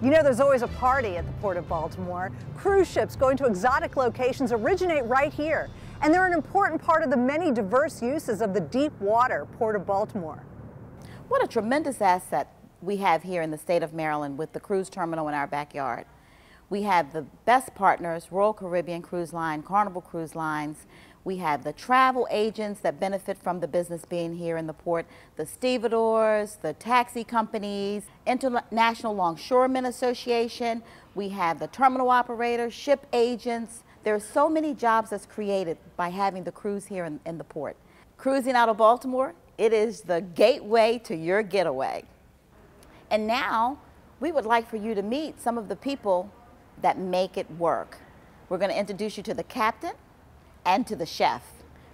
You know, there's always a party at the Port of Baltimore. Cruise ships going to exotic locations originate right here, and they're an important part of the many diverse uses of the deep water Port of Baltimore. What a tremendous asset we have here in the state of Maryland with the cruise terminal in our backyard. We have the best partners, Royal Caribbean Cruise Line, Carnival Cruise Lines. We have the travel agents that benefit from the business being here in the port, the stevedores, the taxi companies, International Longshoremen Association. We have the terminal operators, ship agents. There are so many jobs that's created by having the cruise here in the port. Cruising out of Baltimore, it is the gateway to your getaway. And now, we would like for you to meet some of the people that make it work. We're going to introduce you to the captain and to the chef.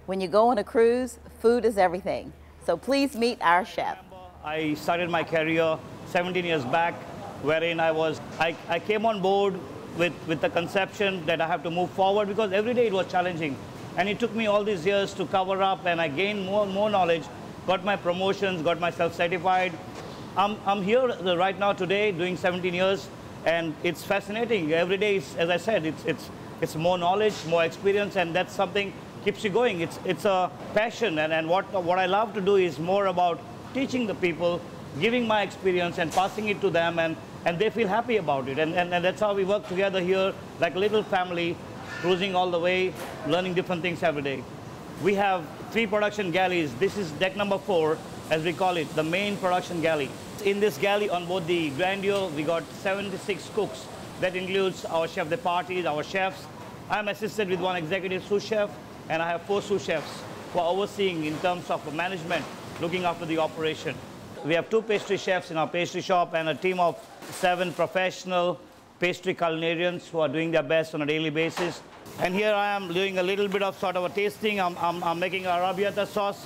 When you go on a cruise, food is everything. So please meet our chef. I started my career 17 years back, wherein I came on board with the conception that I have to move forward, because every day it was challenging. And it took me all these years to cover up, and I gained more and more knowledge, got my promotions, got myself certified. I'm here right now today doing 17 years. And it's fascinating. Every day, as I said, it's more knowledge, more experience, and that's something keeps you going. It's a passion, and what I love to do is more about teaching the people, giving my experience and passing it to them, and they feel happy about it. And that's how we work together here, like a little family, cruising all the way, learning different things every day. We have 3 production galleys. This is deck number 4, as we call it, the main production galley. In this galley on board the Grandeur, we got 76 cooks. That includes our chef de partie, our chefs. I'm assisted with 1 executive sous chef, and I have 4 sous chefs who are overseeing in terms of management, looking after the operation. We have 2 pastry chefs in our pastry shop and a team of 7 professional pastry culinarians who are doing their best on a daily basis. And here I am doing a little bit of sort of a tasting. I'm making arabiata sauce.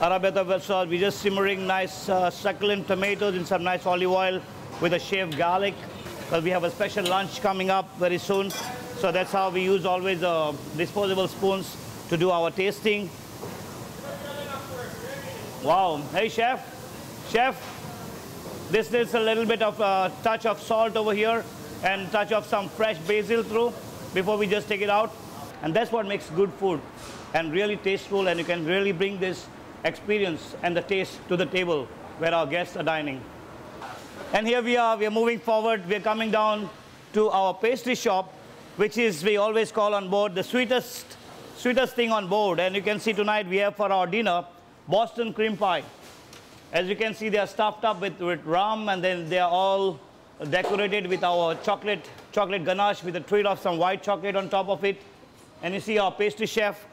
Arabiata sauce, we're just simmering nice succulent tomatoes in some nice olive oil with a shaved garlic. Well, we have a special lunch coming up very soon. So that's how we use always disposable spoons to do our tasting. Wow. Hey, chef. Chef, this is a little bit of a touch of salt over here and touch of some fresh basil through before we just take it out. And that's what makes good food and really tasteful, and you can really bring this experience and the taste to the table where our guests are dining. And here we are moving forward. We're coming down to our pastry shop, which is, we always call on board, the sweetest thing on board. And you can see tonight we have for our dinner, Boston cream pie. As you can see, they are stuffed up with rum, and then they are all decorated with our chocolate ganache with a twirl of some white chocolate on top of it. And you see our pastry chef,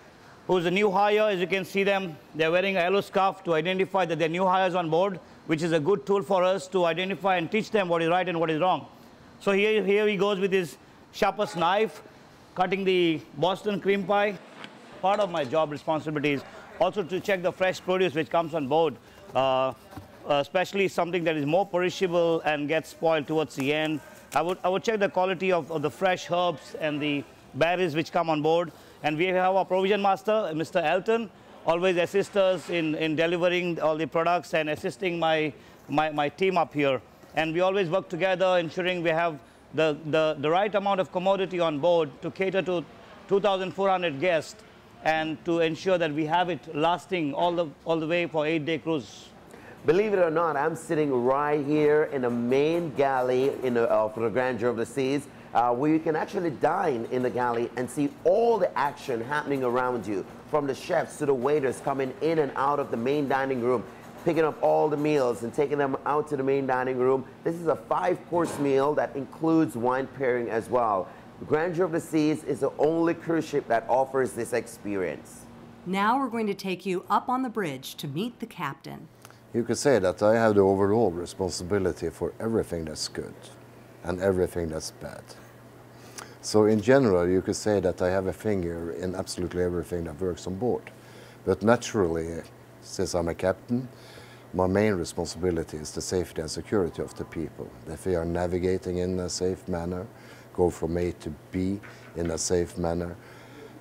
who's a new hire. As you can see them, they're wearing a yellow scarf to identify that they're new hires on board, which is a good tool for us to identify and teach them what is right and what is wrong. So here he goes with his sharpest knife, cutting the Boston cream pie. Part of my job responsibility is also to check the fresh produce which comes on board, especially something that is more perishable and gets spoiled towards the end. I would check the quality of the fresh herbs and the berries which come on board. And we have our provision master, Mr. Elton, always assists us in delivering all the products and assisting my team up here. And we always work together, ensuring we have the right amount of commodity on board to cater to 2,400 guests and to ensure that we have it lasting all the way for 8-day cruise. Believe it or not, I'm sitting right here in the main galley for the Grandeur of the Seas, where you can actually dine in the galley and see all the action happening around you, from the chefs to the waiters coming in and out of the main dining room, picking up all the meals and taking them out to the main dining room. This is a 5-course meal that includes wine pairing as well. The Grandeur of the Seas is the only cruise ship that offers this experience. Now we're going to take you up on the bridge to meet the captain. You could say that I have the overall responsibility for everything that's good and everything that's bad. So in general, you could say that I have a finger in absolutely everything that works on board. But naturally, since I'm a captain, my main responsibility is the safety and security of the people. If we are navigating in a safe manner, go from A to B in a safe manner,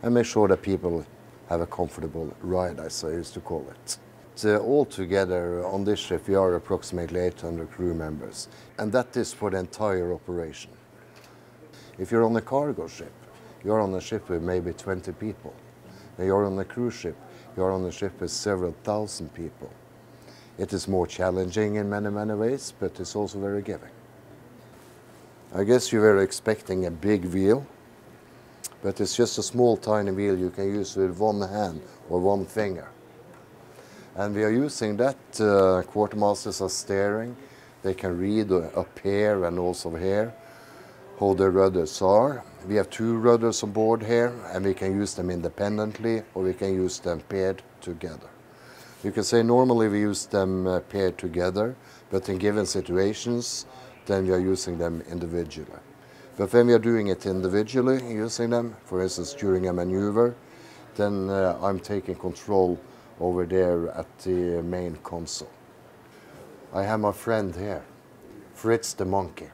and make sure that people have a comfortable ride, as I used to call it. Altogether on this ship we are approximately 800 crew members, and that is for the entire operation. If you're on a cargo ship, you're on a ship with maybe 20 people. If you're on a cruise ship, you're on a ship with several thousand people. It is more challenging in many, many ways, but it's also very giving. I guess you were expecting a big wheel, but it's just a small, tiny wheel you can use with one hand or one finger. And we are using that. Quartermasters are steering. They can read up here and also here how the rudders are. We have two rudders on board here, and we can use them independently or we can use them paired together. You can say normally we use them paired together, but in given situations, then we are using them individually. But when we are doing it individually, using them, for instance, during a maneuver, then I'm taking control over there at the main console. I have my friend here, Fritz the monkey.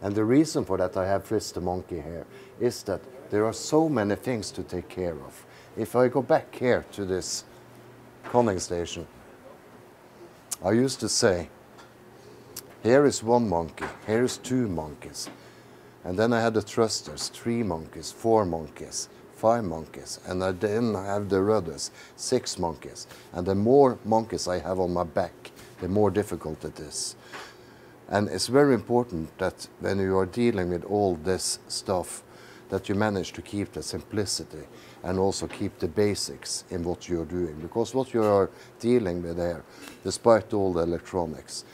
And the reason for that I have Fritz the monkey here is that there are so many things to take care of. If I go back here to this conning station, I used to say, here is one monkey, here is two monkeys. And then I had the thrusters, three monkeys, four monkeys, five monkeys, and I then have the rudders, six monkeys. And the more monkeys I have on my back, the more difficult it is. And it's very important that when you are dealing with all this stuff, that you manage to keep the simplicity and also keep the basics in what you're doing. Because what you are dealing with there, despite all the electronics,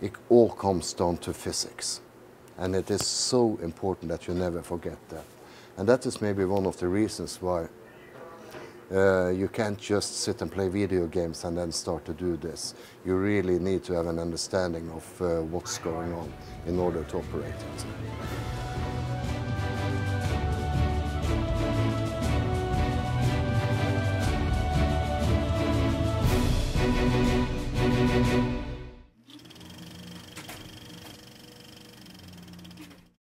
it all comes down to physics. And it is so important that you never forget that. And that is maybe one of the reasons why you can't just sit and play video games and then start to do this. You really need to have an understanding of what's going on in order to operate it.